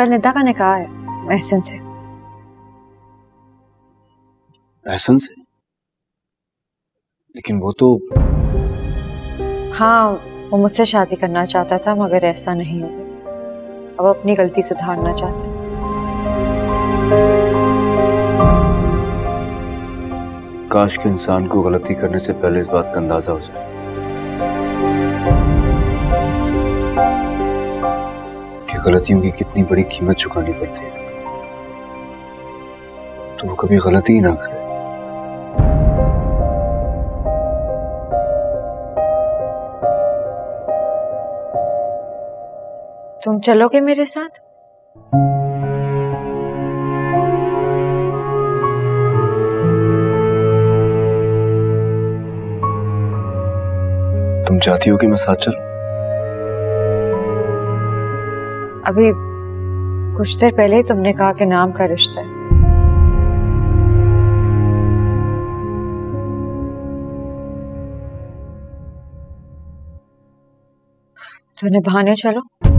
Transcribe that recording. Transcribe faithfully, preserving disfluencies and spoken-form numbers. कल निदा का निकाह है एहसन से। एहसन से? लेकिन वो तो। हाँ, वो मुझसे शादी करना चाहता था मगर ऐसा नहीं हुआ। अब अपनी गलती सुधारना चाहता है। काश के इंसान को गलती करने से पहले इस बात का अंदाजा हो जाए कि गलतियों की कितनी बड़ी कीमत चुकानी पड़ती है, तो वो कभी गलती ही ना करे। तुम चलोगे मेरे साथ? तुम चाहती हो कि मैं साथ चलूं? अभी कुछ देर पहले ही तुमने कहा कि नाम का रिश्ता है। तो निभाने चलो।